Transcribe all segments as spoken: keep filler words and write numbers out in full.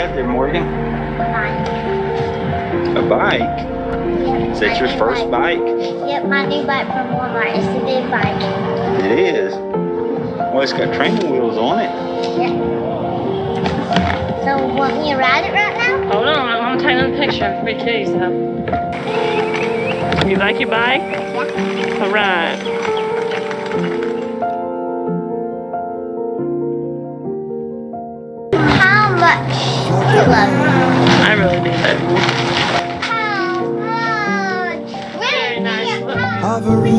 have there, Morgan? A bike. A bike? Is that your first bike? Yep, my new bike from Walmart. It's a new bike. It is? Well, it's got training wheels on it. Yeah. So, want me to ride it right now? Hold on, I'm taking a picture for me too, so. You like your bike? Yeah. All right. I really do that.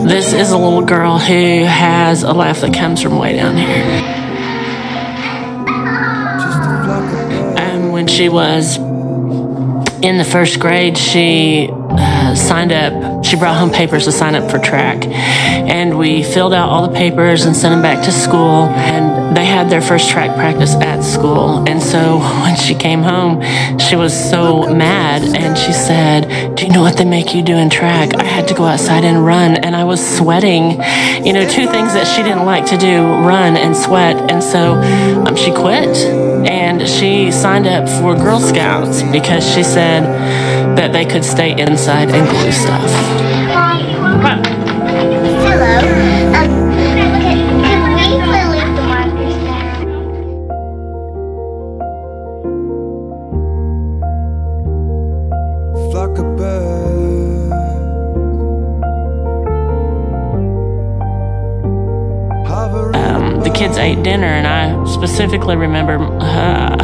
This is a little girl who has a laugh that comes from way down here. And when she was in the first grade, she uh, signed up. She brought home papers to sign up for track. And we filled out all the papers and sent them back to school. And they had their first track practice at school, and so when she came home, she was so mad, and she said, "Do you know what they make you do in track? I had to go outside and run, and I was sweating." You know, two things that she didn't like to do, run and sweat, and so um, she quit, and she signed up for Girl Scouts because she said that they could stay inside and glue stuff. Hello. Um Flock of birds. Um, the kids ate dinner, and I specifically remember. Uh,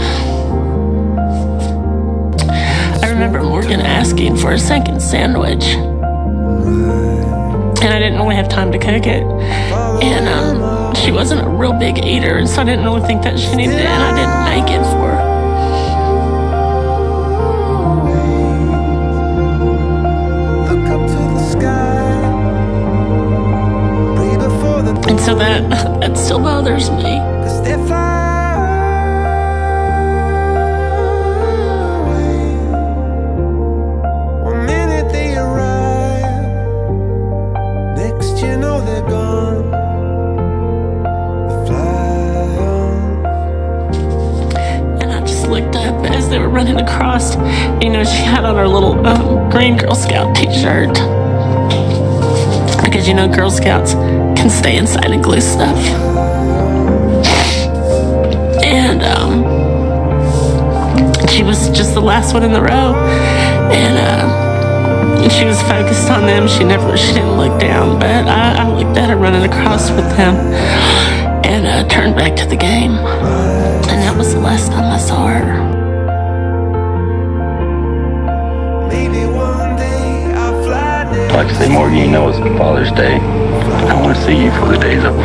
I remember Morgan asking for a second sandwich, and I didn't really have time to cook it. And um, she wasn't a real big eater, and so I didn't really think that she needed it, and I didn't make it for her. And so that, that still bothers me. One minute they arrive, next you know they're gone. They fly on. And I just looked up as they were running across. You know, she had on her little um, green Girl Scout t-shirt. Because, you know, Girl Scouts can stay inside and glue stuff. And um, she was just the last one in the row. And uh, she was focused on them. She never, she didn't look down. But I, I looked at her running across with them and uh, turned back to the game. And that was the last time I saw her. I'd like to say, Morgan, you know it's Father's Day. I want to see you before the day's over.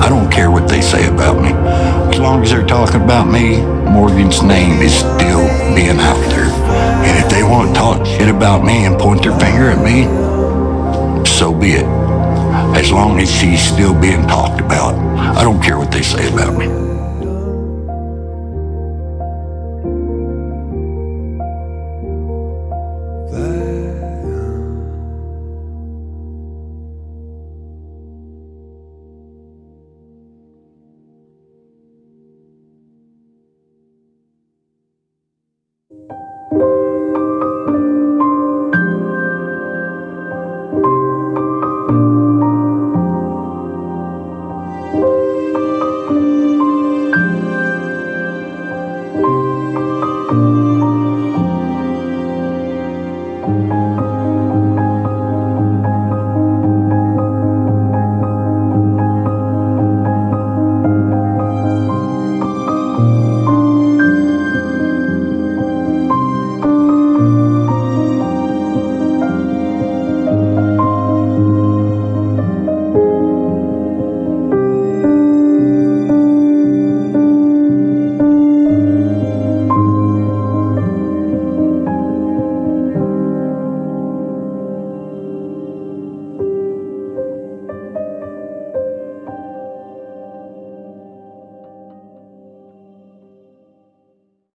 I don't care what they say about me. As long as they're talking about me, Morgan's name is still being out there. And if they want to talk shit about me and point their finger at me, so be it. As long as she's still being talked about, I don't care what they say about me.